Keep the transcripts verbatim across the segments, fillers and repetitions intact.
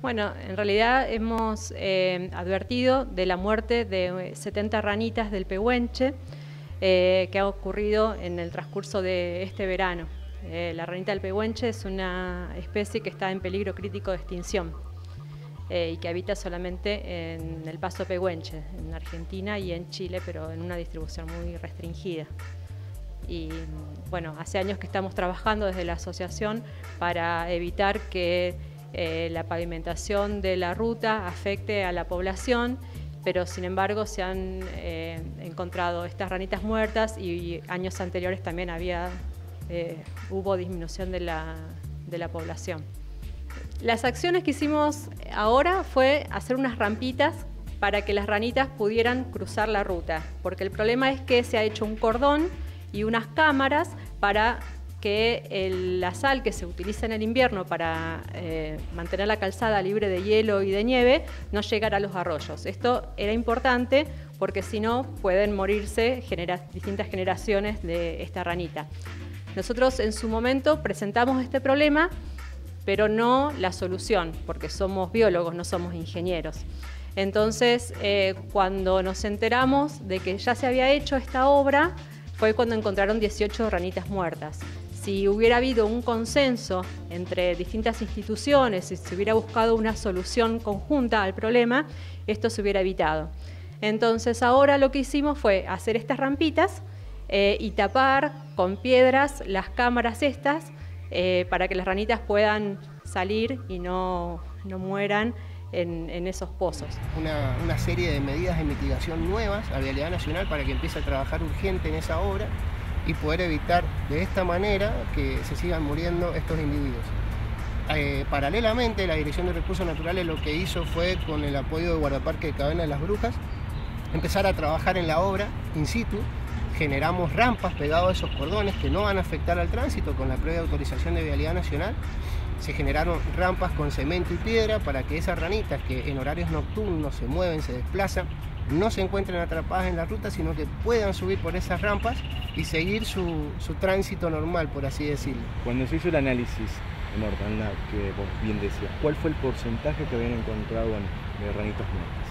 Bueno, en realidad hemos eh, advertido de la muerte de setenta ranitas del pehuenche eh, que ha ocurrido en el transcurso de este verano. Eh, la ranita del pehuenche es una especie que está en peligro crítico de extinción eh, y que habita solamente en el Paso pehuenche, en Argentina y en Chile, pero en una distribución muy restringida. Y bueno, hace años que estamos trabajando desde la asociación para evitar que Eh, la pavimentación de la ruta afecte a la población, pero sin embargo se han eh, encontrado estas ranitas muertas y años anteriores también había, eh, hubo disminución de la, de la población. Las acciones que hicimos ahora fue hacer unas rampitas para que las ranitas pudieran cruzar la ruta, porque el problema es que se ha hecho un cordón y unas cámaras para que el, la sal que se utiliza en el invierno para eh, mantener la calzada libre de hielo y de nieve no llegara a los arroyos. Esto era importante porque si no pueden morirse genera, distintas generaciones de esta ranita. Nosotros en su momento presentamos este problema, pero no la solución, porque somos biólogos, no somos ingenieros. Entonces, eh, cuando nos enteramos de que ya se había hecho esta obra, fue cuando encontraron dieciocho ranitas muertas. Si hubiera habido un consenso entre distintas instituciones, si se hubiera buscado una solución conjunta al problema, esto se hubiera evitado. Entonces ahora lo que hicimos fue hacer estas rampitas eh, y tapar con piedras las cámaras estas eh, para que las ranitas puedan salir y no, no mueran En, en esos pozos. Una, una serie de medidas de mitigación nuevas a Vialidad Nacional para que empiece a trabajar urgente en esa obra y poder evitar de esta manera que se sigan muriendo estos individuos. Eh, paralelamente, la Dirección de Recursos Naturales lo que hizo fue, con el apoyo de Guardaparque de Cadena de las Brujas, empezar a trabajar en la obra in situ. Generamos rampas pegadas a esos cordones que no van a afectar al tránsito con la previa autorización de Vialidad Nacional. Se generaron rampas con cemento y piedra para que esas ranitas que en horarios nocturnos se mueven, se desplazan, no se encuentren atrapadas en la ruta, sino que puedan subir por esas rampas y seguir su, su tránsito normal, por así decirlo. Cuando se hizo el análisis en mortandad, que vos bien decías, ¿cuál fue el porcentaje que habían encontrado de ranitas muertas?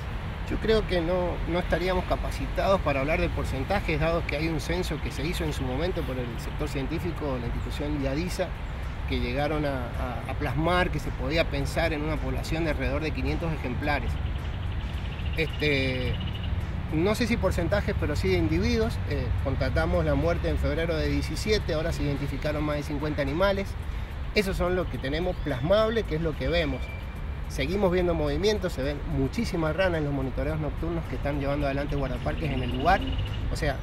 Yo creo que no, no estaríamos capacitados para hablar de porcentajes, dado que hay un censo que se hizo en su momento por el sector científico, la institución IADIZA, que llegaron a, a, a plasmar que se podía pensar en una población de alrededor de quinientos ejemplares. Este, no sé si porcentajes, pero sí de individuos. Eh, contratamos la muerte en febrero de diecisiete, ahora se identificaron más de cincuenta animales. Esos son los que tenemos plasmable, que es lo que vemos. Seguimos viendo movimientos, se ven muchísimas ranas en los monitoreos nocturnos que están llevando adelante guardaparques en el lugar. O sea,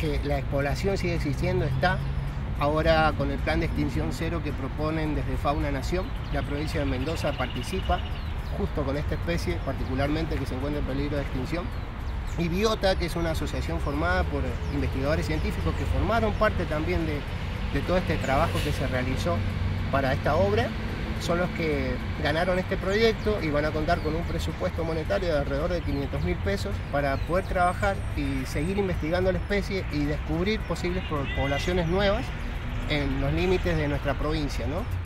que la despoblación sigue existiendo, está. Ahora, con el plan de extinción cero que proponen desde Fauna Nación, la provincia de Mendoza participa justo con esta especie, particularmente que se encuentra en peligro de extinción. Ibiota, que es una asociación formada por investigadores científicos que formaron parte también de, de todo este trabajo que se realizó para esta obra, son los que ganaron este proyecto y van a contar con un presupuesto monetario de alrededor de quinientos mil pesos para poder trabajar y seguir investigando la especie y descubrir posibles poblaciones nuevas en los límites de nuestra provincia, ¿no?